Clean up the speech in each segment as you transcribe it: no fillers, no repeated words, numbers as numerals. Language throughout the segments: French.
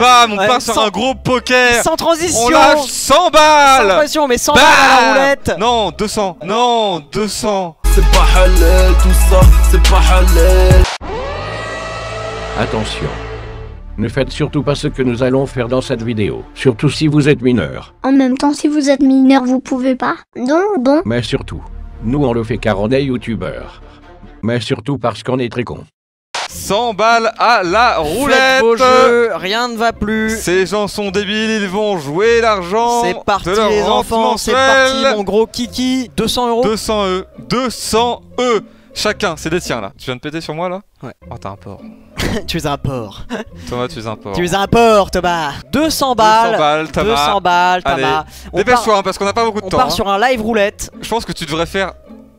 Bam, on part sur un gros poker. Sans transition. On lâche 100 balles. Sans pression, mais 100 balles à la roulette. Non, 200. Non, 200. C'est pas halal tout ça. C'est pas halal. Attention. Ne faites surtout pas ce que nous allons faire dans cette vidéo. Surtout si vous êtes mineur. En même temps, si vous êtes mineur, vous pouvez pas. Non, bon. Mais surtout, nous on le fait car on est youtubeur. Mais surtout parce qu'on est très con. 100 balles à la roulette. Beau jeu, rien ne va plus. Ces gens sont débiles, ils vont jouer l'argent. C'est parti de leur les enfants, c'est parti mon gros kiki. 200 €. 200 €. Chacun, c'est des tiens là. Tu viens de péter sur moi là? Ouais. Oh t'as un porc. Tu es un porc. Thomas, tu es un porc. Tu es un porc, Thomas. 200 balles. 200 balles, Thomas. Dépêche-toi hein, parce qu'on n'a pas beaucoup de temps. On part sur un live roulette. Je pense que tu devrais faire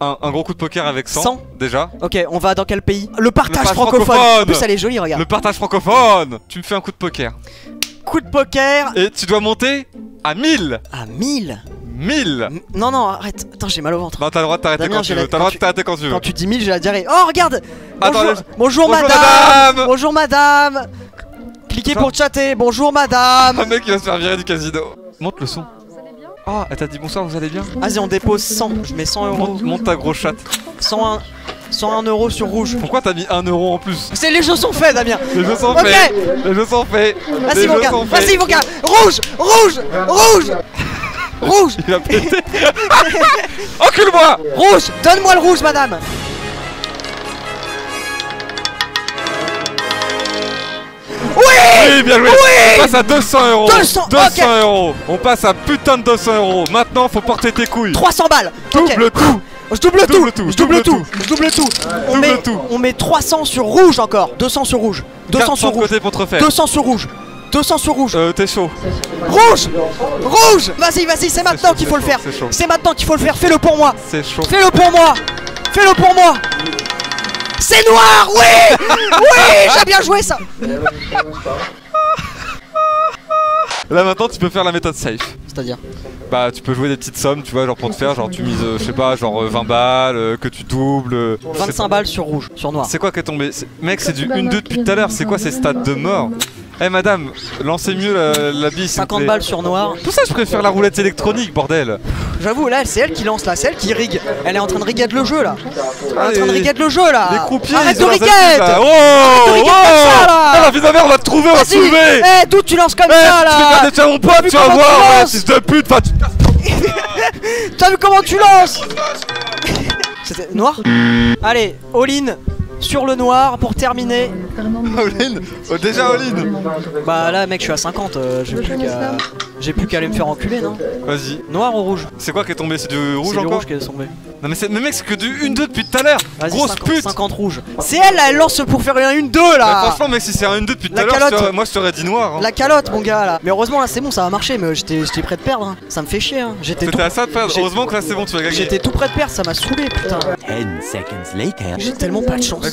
un gros coup de poker avec 100 déjà. Ok, on va dans quel pays? Le partage francophone. En plus, elle est jolie, regarde. Le partage francophone. Tu me fais un coup de poker. Coup de poker. Et tu dois monter à 1000. À 1000. 1000. Non, non, arrête. Attends, j'ai mal au ventre. Non, t'as le droit de t'arrêter quand tu veux. Quand tu dis 1000, j'ai la diarrhée. Oh, regarde. Bonjour, attends, bonjour madame. Bonjour madame. Cliquez pour chatter. Bonjour madame. Un mec qui va se faire virer du casino. Monte le son. Ah, elle t'a dit bonsoir, vous allez bien? Vas-y, on dépose 100. Je mets 100 €. Monte ta grosse chatte. 101 € sur rouge. Pourquoi t'as mis 1 € en plus? C'est les jeux sont faits, Damien. Les jeux sont faits. Les jeux sont faits. Vas-y mon gars. Vas-y mon gars. Rouge. Rouge. Rouge. Rouge. Il a pété. Encule-moi. Rouge. Donne-moi le rouge, madame. Oui, oui, bien joué. On passe à 200 €. 200 €. On passe à putain de 200 €. Maintenant, faut porter tes couilles. 300 balles. Double tout. Je double tout. Je double tout. Je double tout. On met 300 sur rouge encore. 200 sur rouge. 200 sur rouge. 200 sur rouge. 200 sur rouge. T'es chaud. Rouge. Rouge. Vas-y, vas-y, c'est maintenant qu'il faut le faire. C'est maintenant qu'il faut le faire. Fais-le pour moi. C'est chaud. Fais-le pour moi. Fais-le pour moi. C'est noir, oui. Oui, j'ai bien joué ça. Là maintenant tu peux faire la méthode safe. C'est-à-dire? Bah tu peux jouer des petites sommes, tu vois, genre pour te faire, genre tu mises, je sais pas, genre 20 balles, que tu doubles... 25 balles sur rouge, sur noir. C'est quoi qui est tombé? Mec, c'est du 1-2 depuis tout à l'heure, c'est quoi ces stats de mort? Eh hey, madame, lancez mieux la bille. 50 balles sur noir. Tout ça je préfère la roulette électronique, bordel. J'avoue, là c'est elle qui lance là, c'est elle qui rigue. Elle est en train de riguer le jeu là. Elle est en train de riguer le jeu là. Les croupiers. Arrête de riguer. Oh vis à vis, on va te trouver, on va te soulever. Eh, d'où tu lances comme ça là? Tu vas mon pote, tu vas voir, fils de pute, enfin tu te casses. T'as vu comment tu lances? C'était noir. Allez, all-in. Sur le noir pour terminer. All-in. Déjà all-in. Bah là mec je suis à 50, j'ai plus qu'à aller me faire enculer non? Vas-y. Noir ou rouge? C'est quoi qui est tombé? C'est du rouge encore? C'est du rouge qui est tombé. Non mais, mec c'est que du 1-2 depuis tout à l'heure. Grosse pute. 50 rouge. C'est elle là, elle lance pour faire un 1-2 là. Bah, franchement mec si c'est un 1-2 depuis tout à l'heure, moi je t'aurais dit noir hein. La calotte mon gars là. Mais heureusement là c'est bon, ça va marcher, mais j'étais prêt de perdre hein. Ça me fait chier hein. T'étais à ça de perdre, heureusement que là c'est bon, tu vas gagner. J'étais tout prêt de perdre, ça m'a saoulé putain. J'ai tellement pas de chance.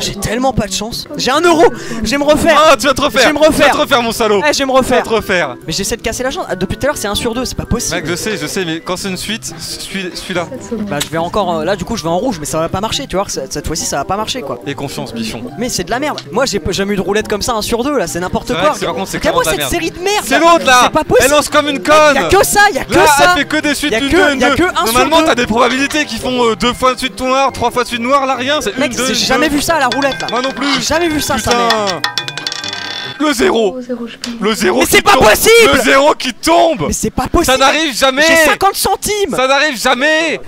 J'ai tellement pas de chance. J'ai 1 €. Je vais me refaire. Ah, tu vas te refaire. Tu vas te refaire mon salaud. Eh, je vais me refaire. Tu vas te refaire. Mais j'essaie de casser la chance. Ah, depuis tout à l'heure, c'est 1 sur 2, c'est pas possible. Mec, je sais, mais quand c'est une suite, celui-là. Bah, je vais encore là, du coup, je vais en rouge, mais ça va pas marcher, tu vois. Cette fois-ci, ça va pas marcher quoi. Et confiance, bichon. Mais c'est de la merde. Moi, j'ai jamais eu de roulette comme ça, 1 sur 2, là, c'est n'importe quoi. Regarde-moi cette série de merde. C'est l'autre là. C'est pas possible. Elle lance comme une conne. Y'a que ça, y'a que ça. Elle fait que des suites du 2. Normalement, t'as des probabilités qui font 2 fois de suite noir, 3 fois de suite noir, là rien. C'est une de. J'ai jamais vu ça à la roulette là. Moi non plus. J'ai jamais vu ça. Putain. Le 0. Le 0. Mais c'est pas possible. Le 0 qui tombe. Mais c'est pas possible. Ça n'arrive jamais. J'ai 50 centimes. Ça n'arrive jamais.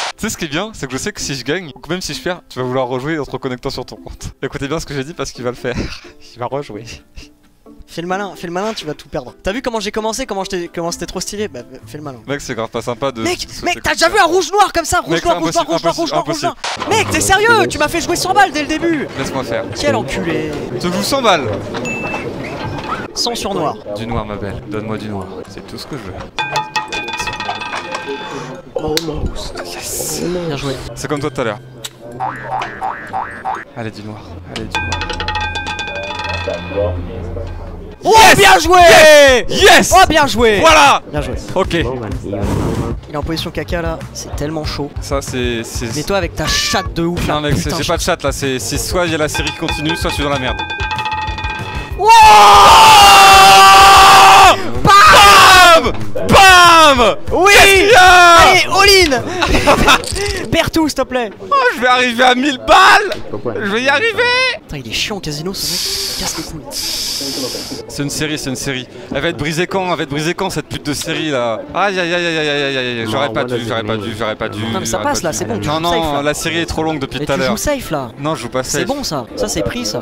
Tu sais ce qui est bien, c'est que je sais que si je gagne, ou même si je perds, tu vas vouloir rejouer en te reconnectant sur ton compte. Écoutez bien ce que j'ai dit parce qu'il va le faire. Il va rejouer. Fais le malin, tu vas tout perdre. T'as vu comment j'ai commencé, comment c'était trop stylé? Bah, fais le malin. Mec, c'est grave pas sympa de. Mec, t'as déjà vu un rouge-noir comme ça? Rouge-noir, rouge-noir, rouge-noir, rouge-noir, rouge-noir. Mec, t'es sérieux? Tu m'as fait jouer 100 balles dès le début. Laisse-moi faire. Quel enculé. Tu joues 100 balles. 100 sur noir. Du noir, ma belle. Donne-moi du noir. C'est tout ce que je veux. Almost. Yes. Bien joué. C'est comme toi tout à l'heure. Allez, du noir. Allez, du noir. Oh yes, bien joué. Yes. Oh bien joué. Voilà. Bien joué. Ok. Il est en position caca là, c'est tellement chaud. Ça c'est... Mais toi avec ta chatte de ouf là. Non mec, j'ai pas de chatte là, c'est soit il y a la série qui continue, soit je suis dans la merde. Wow. BAM. BAM. Oui. Allez, all-in. Perds tout s'il te plaît. Oh, je vais arriver à 1000 balles. Je vais y arriver. Putain, il est chiant au casino ce mec, casse les couilles. C'est une série, c'est une série. Elle va être brisée quand? Elle va être brisée quand cette pute de série là? Aïe aïe aïe aïe aïe aïe aïe. J'aurais pas dû, j'aurais pas dû, j'aurais pas dû. Non mais ça passe là, c'est bon. Non non, la série est trop longue depuis tout à l'heure. Tu joues safe là. Non, je joue pas safe. C'est bon ça, ça c'est pris ça.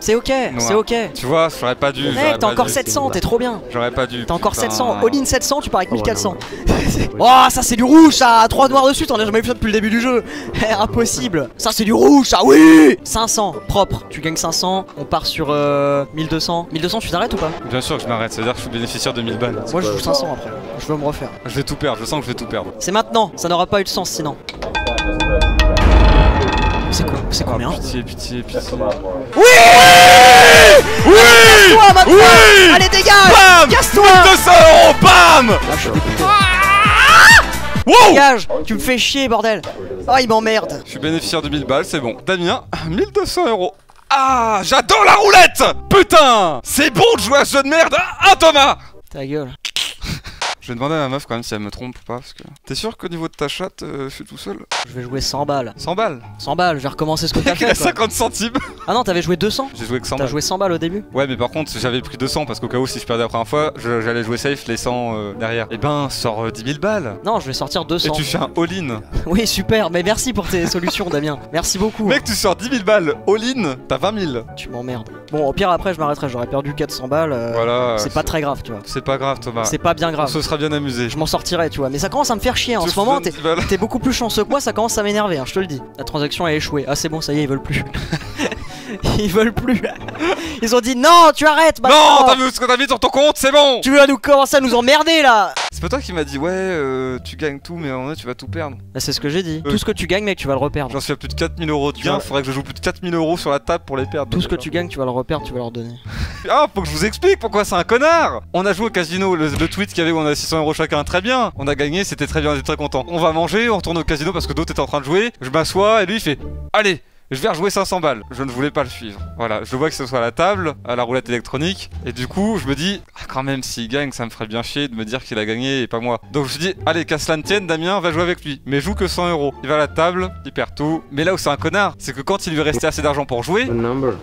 C'est ok, ouais. C'est ok. Tu vois, j'aurais pas dû. Mec, t'as encore 700, t'es trop bien. J'aurais pas dû. T'as encore 700, all-in 700, tu pars avec 1400. Oh, ça c'est du rouge, ça. 3 noirs dessus, t'en as jamais vu ça depuis le début du jeu. Impossible. Ça c'est du rouge, ça, oui. 500, propre. Tu gagnes 500, on part sur 1200. 1200, tu t'arrêtes ou pas? Bien sûr que je m'arrête, c'est-à-dire que je suis bénéficiaire de 1000 balles. Moi je joue 500 après, je veux me refaire. Je vais tout perdre, je sens que je vais tout perdre. C'est maintenant, ça n'aura pas eu de sens sinon. C'est combien? Pitié, pitié, pitié. Oui! Oui! Casse-toi maintenant! Oui! Allez, dégage! Casse-toi! 200 €, bam! Là, je suis dégoûté. Wow! Dégage! Tu me fais chier, bordel! Ah, il m'emmerde! Je suis bénéficiaire de 1000 balles, c'est bon. Damien, 1200 €. Ah! J'adore la roulette! Putain! C'est bon de jouer à ce jeu de merde! Ah, Thomas! Ta gueule. Je vais demander à ma meuf quand même si elle me trompe ou pas, parce que... T'es sûr qu'au niveau de ta chatte, je suis tout seul? Je vais jouer 100 balles. 100 balles? 100 balles, je vais recommencer ce que t'as fait, quoi. 50 centimes. Ah non, t'avais joué 200? J'ai joué que 100 balles. T'as joué 100 balles au début? Ouais, mais par contre, j'avais pris 200, parce qu'au cas où, si je perdais la première fois, j'allais jouer safe, les 100 derrière. Eh ben, sors 10 000 balles. Non, je vais sortir 200. Et tu fais un all-in. Oui, super, mais merci pour tes solutions, Damien. Merci beaucoup. Mec, tu sors 10 000 balles, all-in, t'as 20 000. Tu m'emmerdes. Bon, au pire, après, je m'arrêterai, j'aurais perdu 400 balles. Voilà. C'est pas très grave, tu vois. C'est pas grave, Thomas. C'est pas bien grave. Ce sera bien amusé. Je m'en sortirai, tu vois, mais ça commence à me faire chier en ce moment. T'es beaucoup plus chanceux que moi, ça commence à m'énerver, hein, je te le dis. La transaction a échoué. Ah, c'est bon, ça y est, ils veulent plus. Ils veulent plus. Ils ont dit non, tu arrêtes maintenant. Non, t'as vu ce que t'as mis sur ton compte, c'est bon. Tu vas nous commencer à nous emmerder là. C'est pas toi qui m'as dit ouais, tu gagnes tout, mais en vrai, tu vas tout perdre. Bah, c'est ce que j'ai dit. Tout ce que tu gagnes, mec, tu vas le reperdre. J'en suis à plus de 4000 € de gain. Faudrait que je joue plus de 4000 € sur la table pour les perdre. Tout ce que tu gagnes, tu vas le reperdre, tu vas leur donner. Ah, faut que je vous explique pourquoi c'est un connard. On a joué au casino, le tweet qu'il y avait où on a 600 € chacun, très bien. On a gagné, c'était très bien, on était très content. On va manger, on retourne au casino parce que d'autres étaient en train de jouer. Je m'assois et lui il fait allez. Je vais rejouer 500 balles, je ne voulais pas le suivre. Voilà, je vois que ce soit à la table, à la roulette électronique. Et du coup, je me dis, ah, quand même, s'il gagne, ça me ferait bien chier de me dire qu'il a gagné et pas moi. Donc je me dis, allez, qu'à cela ne tienne, Damien, va jouer avec lui. Mais joue que 100 €. Il va à la table, il perd tout. Mais là où c'est un connard, c'est que quand il lui restait assez d'argent pour jouer,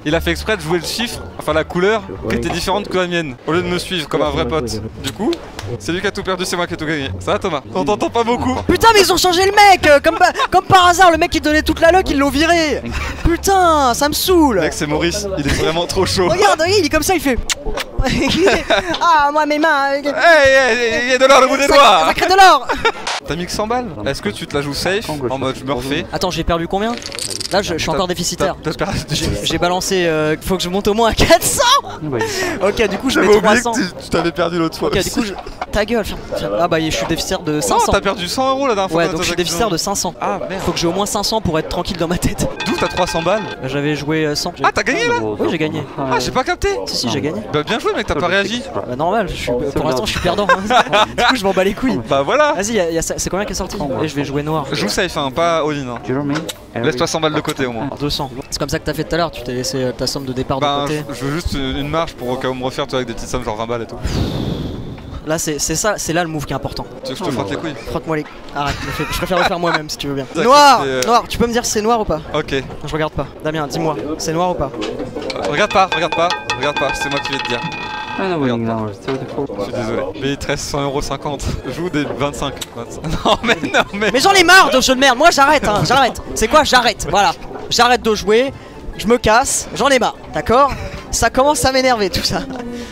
il a fait exprès de jouer le chiffre, enfin la couleur, qui était différente que la mienne, au lieu de me suivre comme un vrai pote. Du coup, c'est lui qui a tout perdu, c'est moi qui ai tout gagné. Ça va, Thomas? On t'entend pas beaucoup. Putain, mais ils ont changé le mec. Comme par hasard, le mec qui donnait toute la loc, ils l'ont viré. Putain, ça me saoule. Mec, c'est Maurice, il est vraiment trop chaud. Regarde, il est comme ça, il fait. Ah, moi mes mains. Hey, il y a de l'or au bout des doigts. Sacré de l'or. T'as mis que 100 balles. Est-ce que tu te la joues safe en mode je me refais? Attends, j'ai perdu combien? Là, je suis encore déficitaire. J'ai balancé. Faut que je monte au moins à 400. Ok, du coup, je mets 300. Tu t'avais perdu l'autre fois. Ok, du coup, ta gueule. Ah bah, je suis déficitaire de 500. Non, t'as perdu 100 € la dernière fois. Ouais, donc je suis déficitaire de 500. Ah merde. Faut que j'ai au moins 500 pour être tranquille dans ma tête. D'où t'as 300 balles? J'avais joué 100. Ah, t'as gagné là? Oui, j'ai gagné. Ah, j'ai pas capté. Si, si, j'ai gagné. Bah, bien joué, mec, t'as pas réagi. Bah, normal, pour l'instant, je suis perdant. Du coup, je m'en bats les couilles. Bah, voilà. Vas-y, c'est combien qui est sorti? Et je vais jouer noir. Joue safe, pas all-in. Laisse-toi 100 balles de côté au moins. 200. C'est comme ça que t'as fait tout à l'heure, tu t'es laissé ta somme de départ de côté. Je veux juste une marge pour au cas où me refaire, tu vois, avec des petites sommes genre 20 balles et tout. Là c'est ça, c'est là le move qui est important. Tu veux que je te frotte les couilles? Frotte-moi les couilles. Arrête, je préfère le faire moi-même si tu veux bien. Noir, noir, tu peux me dire si c'est noir ou pas? Ok. Je regarde pas. Damien, dis-moi, c'est noir ou pas? Regarde pas, regarde pas, regarde pas, c'est moi qui vais te dire. Je suis désolé. Mais il te reste 1,50 €. Joue des 25. Non mais non mais. Mais j'en ai marre de jeu de merde, moi j'arrête, hein, j'arrête. C'est quoi? J'arrête, voilà. J'arrête de jouer, je me casse, j'en ai marre, d'accord? Ça commence à m'énerver tout ça.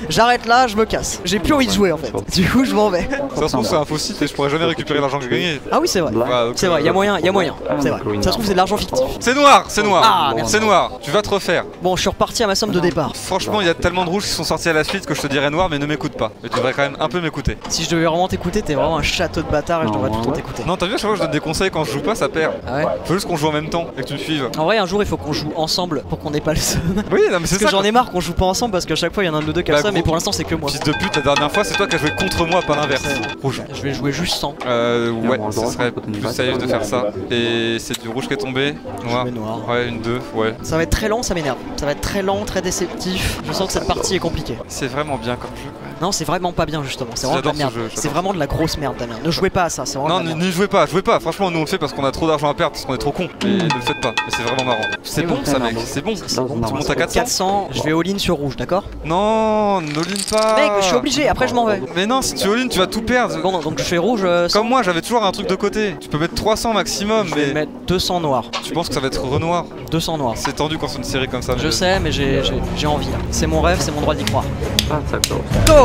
j'arrête là, je me casse. J'ai plus envie de jouer en fait. Du coup, je m'en vais. Ça se trouve, c'est un faux site et je pourrais jamais récupérer l'argent que j'ai gagné. Ah oui, c'est vrai. C'est vrai, y'a moyen, y'a moyen. C'est vrai. Ça se trouve, c'est de l'argent fictif. C'est noir, c'est noir. Ah, merci. C'est noir. Tu vas te refaire. Bon, je suis reparti à ma somme de départ. Franchement, il y a tellement de rouges qui sont sortis à la suite que je te dirais noir, mais ne m'écoute pas. Mais tu devrais quand même un peu m'écouter. Si je devais vraiment t'écouter, t'es vraiment un château de bâtard et je devrais tout le temps t'écouter. Non, t'as vu, à chaque fois que je donne des conseils quand je joue pas, ça perd. Ouais. Faut juste qu'on joue en même temps et que tu me suives. En vrai, un jour, il faut qu'on joue ensemble pour qu'on n'ait pas le seum. Oui, non, mais c'est ça. Parce que j'en ai marre qu'on joue pas ensemble parce qu'à chaque fois, il y en a un de deux qui a le seum, mais pour l'instant, c'est que moi. Fils de pute, la dernière fois, c'est toi qui as joué contre moi, pas l'inverse. Rouge. Je vais jouer juste 100. Ouais, ce serait plus safe de faire ça. Et c'est du rouge qui est tombé. Noir. Ouais, une 2, ouais. Ça va être très lent, ça m'énerve. Ça va être très lent, très déceptif. Je sens que cette partie est compliquée. C'est vraiment bien comme jeu. Non, c'est vraiment pas bien, justement. C'est vraiment de la merde. C'est vraiment de la grosse merde, Damien. Ne jouez pas à ça. Non, n'y jouez pas, jouez pas. Franchement, nous on le fait parce qu'on a trop d'argent à perdre, parce qu'on est trop cons. Mais ne le faites pas. Mais c'est vraiment marrant. C'est bon, ça, mec. C'est bon. Tu montes à 400. Je vais all-in sur rouge, d'accord? Non, all-in pas. Mec, je suis obligé. Après, je m'en vais. Mais non, si tu all-in, tu vas tout perdre. Bon, donc je fais rouge. Comme moi, j'avais toujours un truc de côté. Tu peux mettre 300 maximum, mais. Je vais mettre 200 noir. Tu penses que ça va être renoir? 200 noir. C'est tendu quand c'est une série comme ça. Je sais, mais j'ai envie. C'est mon rêve, c'est mon droit d'y croire.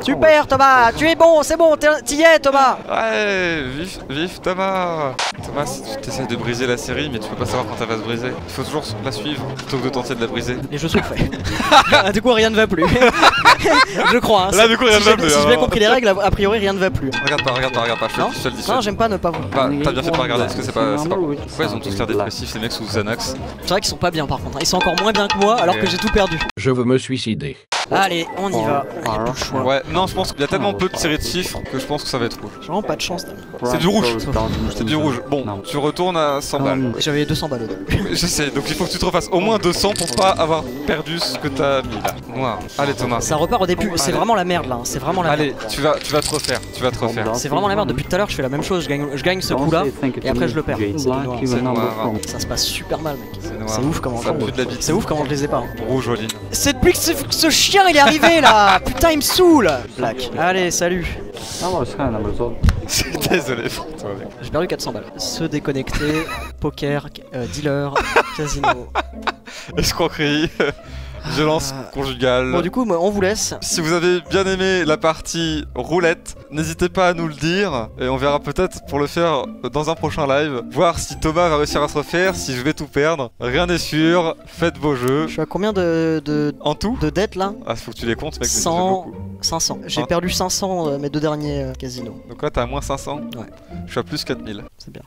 Super Thomas! Tu es bon, c'est bon, t'y es Thomas! Ouais, vif Thomas! Thomas, tu t'essayes de briser la série, mais tu peux pas savoir quand elle va se briser. Il faut toujours la suivre, plutôt que de tenter de la briser. Les jeux sont faits. Du coup, rien ne va plus. Je crois. Hein, là, du coup, rien ne va plus. Si j'ai bien compris les règles, a priori, rien ne va plus. Regarde pas, je te le dis. Non, j'aime pas ne pas voir. Bah, t'as bien fait de pas regarder, parce que c'est pas. Pourquoi ils ont tous l'air dépressifs, ces mecs sous Xanax? C'est vrai qu'ils sont pas bien par contre, ils sont encore moins bien que moi, alors que j'ai tout perdu. Je veux me suicider. Allez, on y va. Il y a plus de choix. Ouais, non, je pense qu'il y a tellement peu de séries de chiffres que je pense que ça va être rouge. J'ai vraiment pas de chance. C'est du rouge. C'est du rouge. Bon, tu retournes à 100 balles. J'avais 200 balles. Je sais, donc il faut que tu te refasses au moins 200 pour pas avoir perdu ce que t'as mis là. Noir. Allez Thomas. Ça repart au début. C'est vraiment la merde là. C'est vraiment la merde. Allez, tu vas te refaire. Tu vas te refaire. C'est vraiment la merde. Depuis tout à l'heure, je fais la même chose. Je gagne ce coup là et après je le perds. C'est noir. Ça se passe super mal, mec. C'est ouf comment je les ai pas. Rouge, Oli. C'est depuis que ce chien il est arrivé là. Putain il me saoule. Black. Allez salut. Désolé. J'ai perdu 400 balles. Se déconnecter. Poker, dealer, casino, escroquerie, violence conjugale. Bon du coup on vous laisse. Si vous avez bien aimé la partie roulette, n'hésitez pas à nous le dire. Et on verra peut-être pour le faire dans un prochain live. Voir si Thomas va réussir à se refaire, si je vais tout perdre. Rien n'est sûr, faites vos jeux. Je suis à combien en tout de dettes là? Ah faut que tu les comptes mec. 100, 500. J'ai perdu 500 mes deux derniers casinos. Donc là t'as à moins 500. Ouais. Je suis à plus 4000. C'est bien.